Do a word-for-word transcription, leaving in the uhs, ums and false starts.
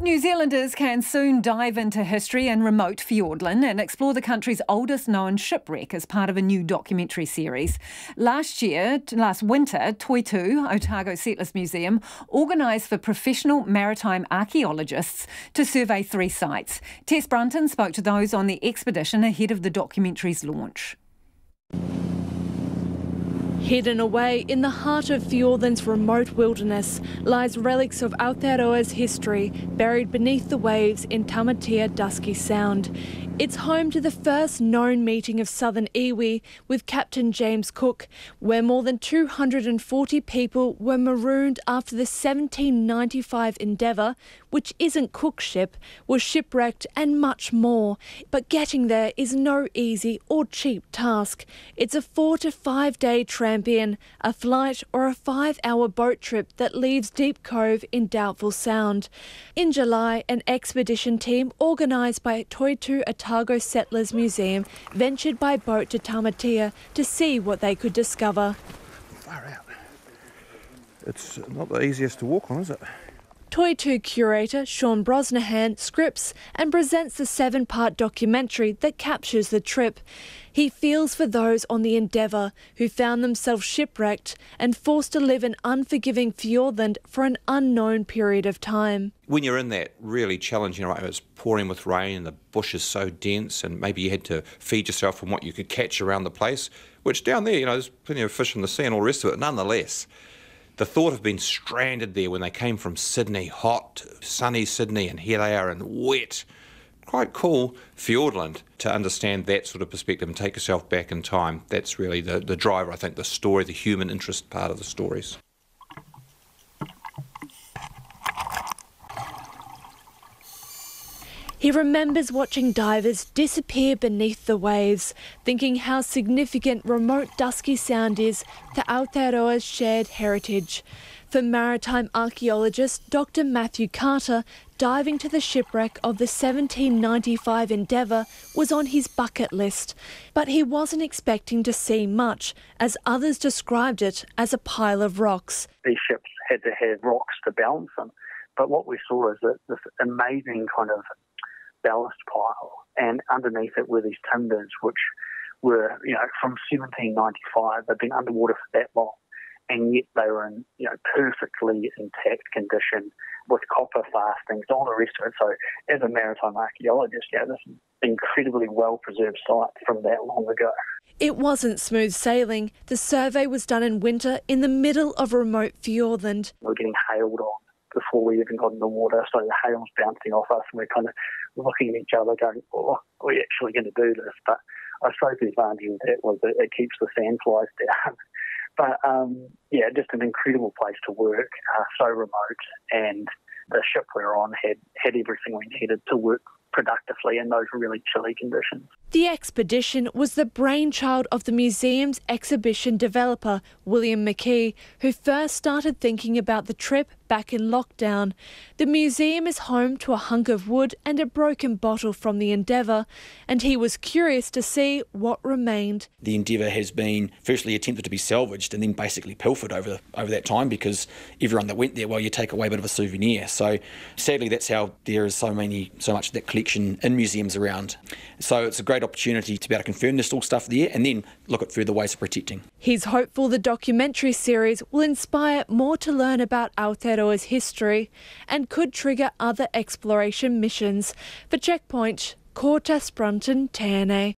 New Zealanders can soon dive into history in remote Fiordland and explore the country's oldest known shipwreck as part of a new documentary series. Last year, last winter, Toitū Otago Settlers Museum organised for professional maritime archaeologists to survey three sites. Tess Brunton spoke to those on the expedition ahead of the documentary's launch. Hidden away in the heart of Fiordland's remote wilderness lies relics of Aotearoa's history, buried beneath the waves in Tamatea, Dusky Sound. It's home to the first known meeting of southern iwi with Captain James Cook, where more than two hundred and forty people were marooned after the seventeen ninety-five Endeavour, which isn't Cook's ship, was shipwrecked, and much more. But getting there is no easy or cheap task. It's a four to five day tramp in, a flight or a five-hour boat trip that leaves Deep Cove in Doubtful Sound. In July, an expedition team organised by Toitū Otago Settlers Museum ventured by boat to Tamatea to see what they could discover. Far out. It's not the easiest to walk on, is it? Toitū curator Sean Brosnahan scripts and presents the seven-part documentary that captures the trip. He feels for those on the Endeavour who found themselves shipwrecked and forced to live in unforgiving Fiordland for an unknown period of time. When you're in that really challenging, right, it's pouring with rain and the bush is so dense, and maybe you had to feed yourself from what you could catch around the place, which down there, you know, there's plenty of fish in the sea and all the rest of it. Nonetheless, the thought of being stranded there when they came from Sydney, hot, sunny Sydney, and here they are in wet, quite cool Fiordland. To understand that sort of perspective and take yourself back in time, that's really the, the driver, I think, the story, the human interest part of the stories. He remembers watching divers disappear beneath the waves, thinking how significant remote Dusky Sound is to Aotearoa's shared heritage. For maritime archaeologist Doctor Matthew Carter, diving to the shipwreck of the seventeen ninety-five Endeavour was on his bucket list, but he wasn't expecting to see much, as others described it as a pile of rocks. These ships had to have rocks to balance them, but what we saw is that this amazing kind of ballast pile, and underneath it were these timbers which were, you know, from seventeen ninety-five. They've been underwater for that long, and yet they were in, you know, perfectly intact condition with copper fastings, all the rest of it. So as a maritime archaeologist, you know, this is an incredibly well-preserved site from that long ago. It wasn't smooth sailing. The survey was done in winter in the middle of remote Fiordland. We were getting hailed on before we even got in the water, so the hail's bouncing off us, and we're kind of looking at each other going, oh, are we actually going to do this? But I suppose the advantage of that was that it keeps the sand flies down. But, um, yeah, just an incredible place to work, uh, so remote, and the ship we were on had, had everything we needed to work productively in those really chilly conditions. The expedition was the brainchild of the museum's exhibition developer, William McKee, who first started thinking about the trip back in lockdown. The museum is home to a hunk of wood and a broken bottle from the Endeavour, and he was curious to see what remained. The Endeavour has been firstly attempted to be salvaged and then basically pilfered over, over that time, because everyone that went there, well, you take away a bit of a souvenir. So sadly, that's how there is so many, so much of that collection in museums around. So it's a great opportunity to be able to confirm this all stuff there and then look at further ways of protecting. He's hopeful the documentary series will inspire more to learn about Aotearoa's history and could trigger other exploration missions. For Checkpoint, Tess Brunton, T N A.